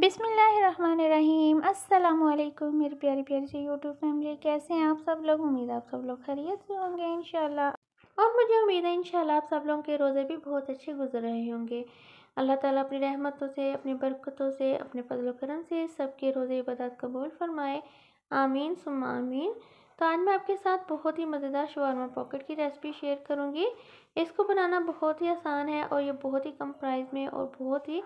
बिस्मिल्लाहिर्रहमानिर्रहीम। अस्सलामुअलैकुम मेरी प्यारी प्यारी से यूट्यूब फैमिली, कैसे हैं आप सब लोग। उम्मीद आप सब लोग खैरियत से होंगे इंशाल्लाह, और मुझे उम्मीद है इंशाल्लाह आप सब लोगों के रोज़े भी बहुत अच्छे गुजर रहे होंगे। अल्लाह ताला अपनी रहमतों से, अपनी बरकतों से, अपने फजल करम से सबके रोज़े इबादत कबूल फरमाए, आमीन सुम्मा आमीन। तो आज मैं आपके साथ बहुत ही मज़ेदार शवारमा पॉकेट की रेसिपी शेयर करूंगी। इसको बनाना बहुत ही आसान है और ये बहुत ही कम प्राइस में और बहुत ही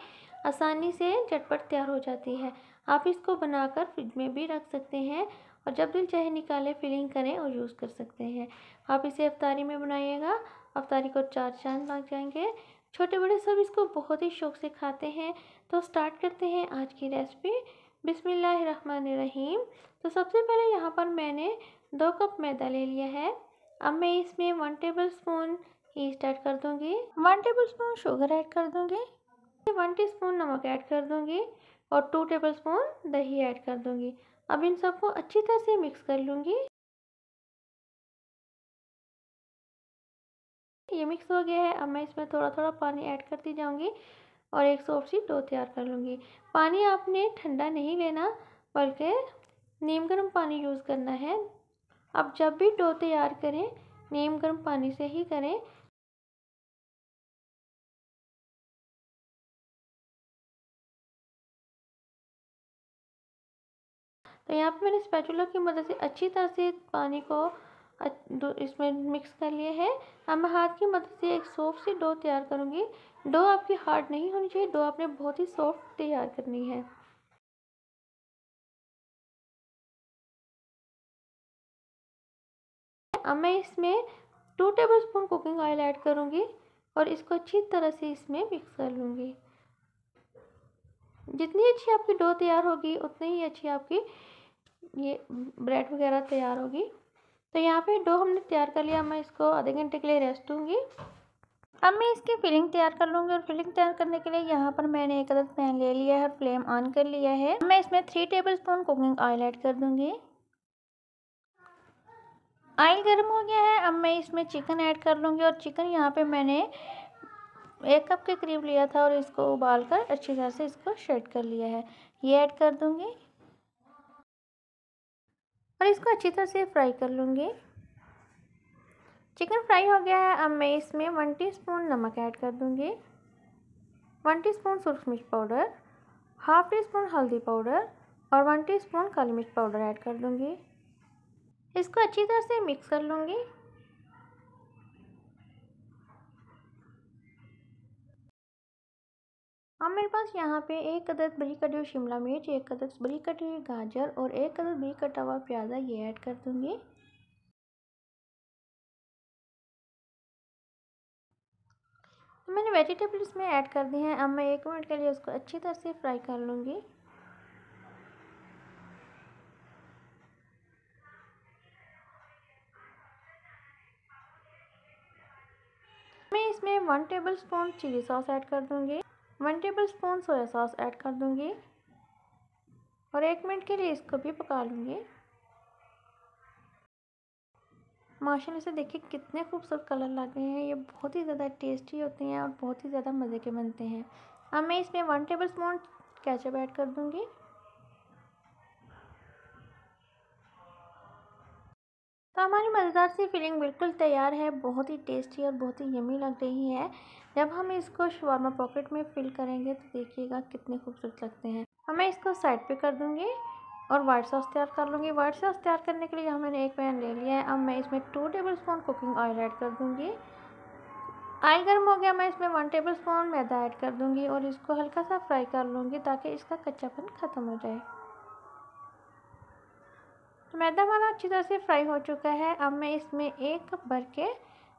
आसानी से झटपट तैयार हो जाती है। आप इसको बनाकर फ्रिज में भी रख सकते हैं और जब दिल चाहे निकालें, फिलिंग करें और यूज़ कर सकते हैं। आप इसे अफ्तारी में बनाइएगा, अफ्तारी को चार चांद लग जाएंगे। छोटे बड़े सब इसको बहुत ही शौक़ से खाते हैं। तो स्टार्ट करते हैं आज की रेसिपी। बिस्मिल्लाहिर्रहमानिर्रहीम। तो सबसे पहले यहाँ पर मैंने 2 कप मैदा ले लिया है। अब मैं इसमें 1 टेबल स्पून ईस्ट ऐड कर दूँगी, 1 टेबल स्पून शुगर ऐड कर दूँगी, 1 टीस्पून नमक ऐड कर दूँगी और 2 टेबल स्पून दही ऐड कर दूँगी। अब इन सबको अच्छी तरह से मिक्स कर लूँगी। ये मिक्स हो गया है। अब मैं इसमें थोड़ा थोड़ा पानी ऐड करती जाऊँगी और एक सॉफ्ट सी डो तैयार कर लूँगी। पानी आपने ठंडा नहीं लेना, बल्कि नीम गर्म पानी यूज़ करना है। अब जब भी डो तैयार करें, नीम गर्म पानी से ही करें। तो यहाँ पे मैंने स्पैचुला की मदद से अच्छी तरह से पानी को इसमें मिक्स कर लिए हैं। अब मैं हाथ की मदद से एक सॉफ्ट सी डो तैयार करूँगी। डो आपकी हार्ड नहीं होनी चाहिए, डो आपने बहुत ही सॉफ्ट तैयार करनी है। अब मैं इसमें 2 tablespoon cooking oil add करूँगी और इसको अच्छी तरह से इसमें मिक्स कर लूँगी। जितनी अच्छी आपकी डो तैयार होगी, उतनी ही अच्छी आपकी ये ब्रेड वगैरह तैयार होगी। तो यहाँ पे डो हमने तैयार कर लिया। मैं इसको आधे घंटे के लिए रेस्ट दूँगी। अब मैं इसकी फिलिंग तैयार कर लूँगी। और फिलिंग तैयार करने के लिए यहाँ पर मैंने एक अदद पैन ले लिया है और फ्लेम ऑन कर लिया है। मैं इसमें 3 tablespoon cooking oil add कर दूँगी। ऑयल गर्म हो गया है। अब मैं इसमें चिकन ऐड कर लूँगी और चिकन यहाँ पे मैंने 1 कप के करीब लिया था और इसको उबाल कर अच्छी तरह से इसको शेड कर लिया है। ये ऐड कर दूँगी और इसको अच्छी तरह से फ्राई कर लूँगी। चिकन फ्राई हो गया है। अब मैं इसमें 1 टीस्पून नमक ऐड कर दूँगी, 1 टीस्पून सूरख मिर्च पाउडर, हाफ टीस्पून हल्दी पाउडर और 1 टीस्पून काली मिर्च पाउडर ऐड कर दूँगी। इसको अच्छी तरह से मिक्स कर लूँगी। अब मेरे पास यहाँ पे 1 अदद बारीक कटी हुई शिमला मिर्च, 1 अदद बारीक कटी हुई गाजर और 1 अदद बारीक कटा हुआ प्याज, ये ऐड कर दूँगी। मैंने वेजिटेबल इसमें ऐड कर दी हैं। अब मैं 1 मिनट के लिए उसको अच्छी तरह से फ्राई कर लूँगी। मैं इसमें 1 tablespoon chilli sauce add कर दूँगी, 1 tablespoon soya sauce add कर दूँगी और 1 मिनट के लिए इसको भी पका लूँगी। माशाल्लाह से देखिए कितने खूबसूरत कलर लग रहे हैं। ये बहुत ही ज़्यादा टेस्टी होते हैं और बहुत ही ज़्यादा मज़े के बनते हैं। अब मैं इसमें 1 टेबल स्पून केचप ऐड कर दूँगी। तो हमारी मज़ेदार सी फिलिंग बिल्कुल तैयार है। बहुत ही टेस्टी और बहुत ही यमी लग रही है। जब हम इसको शवारमा पॉकेट में फ़िल करेंगे तो देखिएगा कितने खूबसूरत लगते हैं। मैं इसको साइड पे कर दूँगी और वाइट सॉस तैयार कर लूँगी। वाइट सॉस तैयार करने के लिए यहाँ मैंने 1 पैन ले लिया है। अब मैं इसमें 2 tablespoon cooking oil add कर दूँगी। ऑयल गर्म हो गया। मैं इसमें 1 टेबल स्पून मैदा ऐड कर दूँगी और इसको हल्का सा फ्राई कर लूँगी ताकि इसका कच्चापन ख़त्म हो जाए। मैदा हमारा अच्छी तरह से फ्राई हो चुका है। अब मैं इसमें 1 कप भर के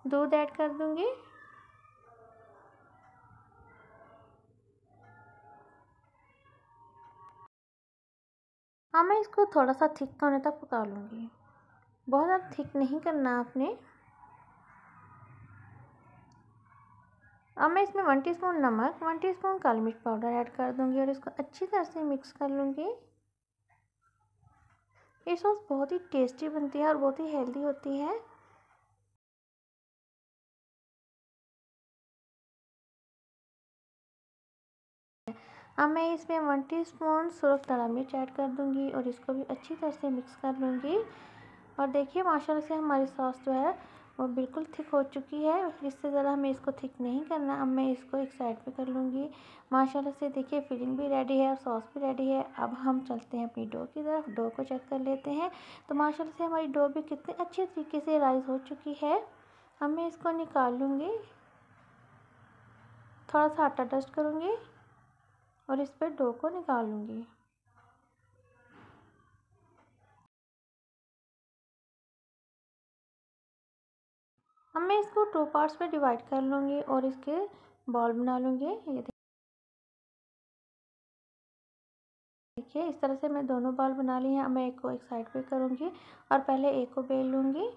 दूध ऐड कर दूंगी। अब मैं इसको थोड़ा सा थिक होने तक पका लूँगी। बहुत ज़्यादा थिक नहीं करना आपने। अब मैं इसमें 1 टीस्पून नमक, 1 टीस्पून काली मिर्च पाउडर ऐड कर दूँगी और इसको अच्छी तरह से मिक्स कर लूँगी। ये सॉस बहुत ही टेस्टी बनती है और बहुत ही हेल्दी होती है। अब मैं इसमें 1 टीस्पून सुरख धड़ा मिर्च ऐड कर दूंगी और इसको भी अच्छी तरह से मिक्स कर लूँगी। और देखिए माशाल्लाह से हमारी सॉस जो है वो बिल्कुल थिक हो चुकी है, इससे ज़्यादा हमें इसको थिक नहीं करना। अब मैं इसको एक साइड पे कर लूँगी। माशाल्लाह से देखिए फिलिंग भी रेडी है और सॉस भी रेडी है। अब हम चलते हैं अपनी डो की तरफ, डो को चेक कर लेते हैं। तो माशाल्लाह से हमारी डो भी कितने अच्छे तरीके से राइज़ हो चुकी है। अब मैं इसको निकाल लूँगी, थोड़ा सा आटा डस्ट करूँगी और इस पर डो को निकाल लूँगी। अब मैं इसको 2 पार्ट्स में डिवाइड कर लूँगी और इसके बॉल बना लूँगी। ये देखिए इस तरह से मैं दोनों बॉल बना ली हैं। अब मैं एक को एक साइड पे करूँगी और पहले एक को बेल लूँगी।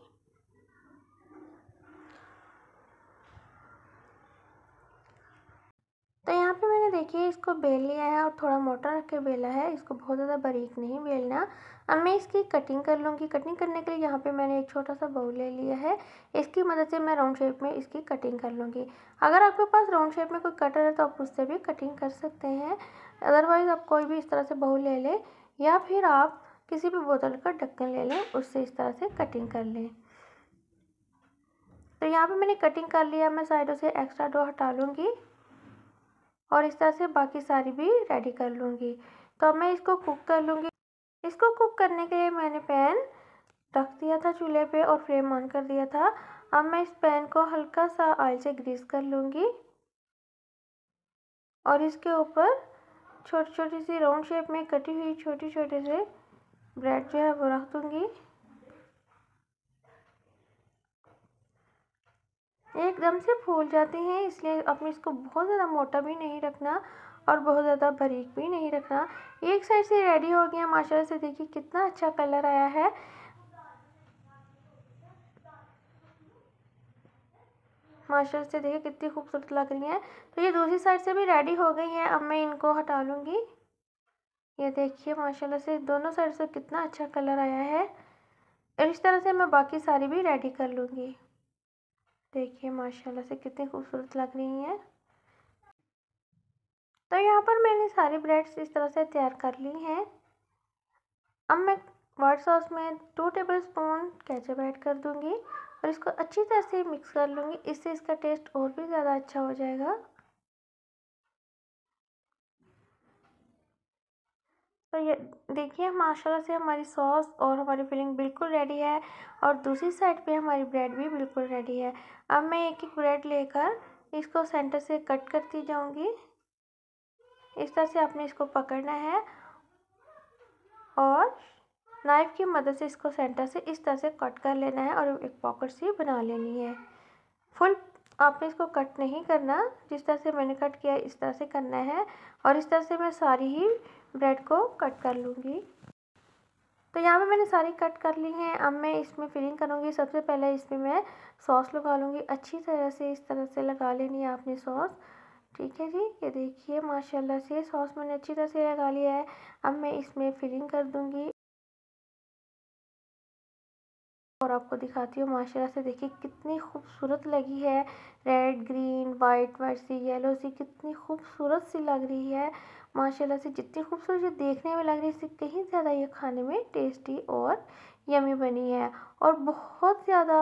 तो यहाँ पे मैंने देखिए इसको बेल लिया है और थोड़ा मोटा रख के बेला है, इसको बहुत ज़्यादा बारीक नहीं बेलना। अब मैं इसकी कटिंग कर लूँगी। कटिंग करने के लिए यहाँ पे मैंने एक छोटा सा बाउल ले लिया है, इसकी मदद से मैं राउंड शेप में इसकी कटिंग कर लूँगी। अगर आपके पास राउंड शेप में कोई कटर है तो आप उससे भी कटिंग कर सकते हैं, अदरवाइज़ आप कोई भी इस तरह से बाउल ले लें या फिर आप किसी भी बोतल का ढक्कन ले लें, उससे इस तरह से कटिंग कर लें। तो यहाँ पर मैंने कटिंग कर लिया। मैं साइडों से एक्स्ट्रा डो हटा लूँगी और इस तरह से बाकी सारी भी रेडी कर लूँगी। तो अब मैं इसको कुक कर लूँगी। इसको कुक करने के लिए मैंने पैन रख दिया था चूल्हे पे और फ्लेम ऑन कर दिया था। अब मैं इस पैन को हल्का सा ऑयल से ग्रीस कर लूँगी और इसके ऊपर छोटी छोटी सी राउंड शेप में कटी हुई छोटी छोटे से ब्रेड जो है वो रख दूँगी। एकदम से फूल जाते हैं, इसलिए आपने इसको बहुत ज़्यादा मोटा भी नहीं रखना और बहुत ज़्यादा बारीक भी नहीं रखना। एक साइड से रेडी हो गया। माशाल्लाह से देखिए कितना अच्छा कलर आया है। माशाल्लाह से देखिए कितनी खूबसूरत लग रही है। तो ये दूसरी साइड से भी रेडी हो गई है। अब मैं इनको हटा लूँगी। ये देखिए माशाल्लाह से दोनों साइड से कितना अच्छा कलर आया है। और इस तरह से मैं बाकी सारी भी रेडी कर लूँगी। देखिए माशाल्लाह से कितनी खूबसूरत लग रही हैं। तो यहाँ पर मैंने सारी ब्रेड्स इस तरह से तैयार कर ली हैं। अब मैं वाइट सॉस में 2 टेबलस्पून केचप ऐड कर दूँगी और इसको अच्छी तरह से मिक्स कर लूँगी, इससे इसका टेस्ट और भी ज़्यादा अच्छा हो जाएगा। तो ये देखिए माशाल्लाह से हमारी सॉस और हमारी फिलिंग बिल्कुल रेडी है और दूसरी साइड पे हमारी ब्रेड भी बिल्कुल रेडी है। अब मैं एक एक ब्रेड लेकर इसको सेंटर से कट करती जाऊंगी। इस तरह से आपने इसको पकड़ना है और नाइफ़ की मदद से इसको सेंटर से इस तरह से कट कर लेना है और एक पॉकेट सी बना लेनी है। फुल आपने इसको कट नहीं करना, जिस तरह से मैंने कट किया इस तरह से करना है। और इस तरह से मैं सारी ही ब्रेड को कट कर लूँगी। तो यहाँ पे मैंने सारी कट कर ली हैं। अब मैं इसमें फिलिंग करूँगी। सबसे पहले इसमें मैं सॉस लगा लूँगी, अच्छी तरह से इस तरह से लगा लेनी है आपने सॉस। ठीक है जी, ये देखिए माशाल्लाह से सॉस मैंने अच्छी तरह से लगा लिया है। अब मैं इसमें फिलिंग कर दूँगी और आपको दिखाती हूँ। माशाल्लाह से देखिए कितनी खूबसूरत लगी है, रेड ग्रीन वाइट सी येलो सी कितनी खूबसूरत सी लग रही है। माशाल्लाह से जितनी खूबसूरत ये देखने में लग रही है, इससे कहीं ज़्यादा ये खाने में टेस्टी और यमी बनी है और बहुत ज़्यादा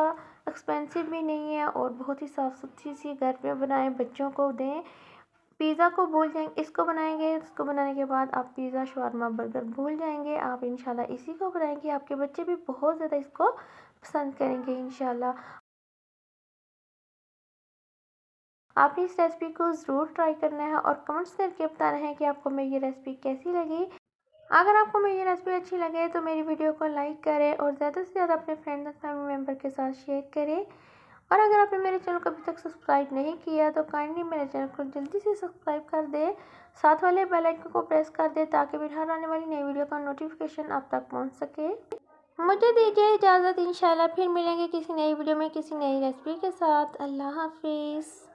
एक्सपेंसिव भी नहीं है और बहुत ही साफ़ सुथरी सी घर में बनाएं, बच्चों को दें। पिज़्ज़ा को भूल जाएंगे, इसको बनाएंगे, इसको बनाने के बाद आप पिज़्ज़ा शवारमा बर्गर भूल जाएंगे, आप इंशाल्लाह इसी को बनाएंगे। आपके बच्चे भी बहुत ज़्यादा इसको पसंद करेंगे इंशाल्लाह। आपने इस रेसिपी को ज़रूर ट्राई करना है और कमेंट्स करके बताना है कि आपको मेरी ये रेसिपी कैसी लगी। अगर आपको मेरी ये रेसिपी अच्छी लगे तो मेरी वीडियो को लाइक करें और ज़्यादा से ज़्यादा अपने फ्रेंड्स और फैमिली मेम्बर के साथ शेयर करें। और अगर आपने मेरे चैनल को अभी तक सब्सक्राइब नहीं किया तो काइंडली मेरे चैनल को जल्दी से सब्सक्राइब कर दें, साथ वाले बेल आइकन को प्रेस कर दें ताकि मेरी हर आने वाली नई वीडियो का नोटिफिकेशन आप तक पहुंच सके। मुझे दीजिए इजाज़त, इंशाल्लाह फिर मिलेंगे किसी नई वीडियो में किसी नई रेसिपी के साथ। अल्लाह हाफिज़।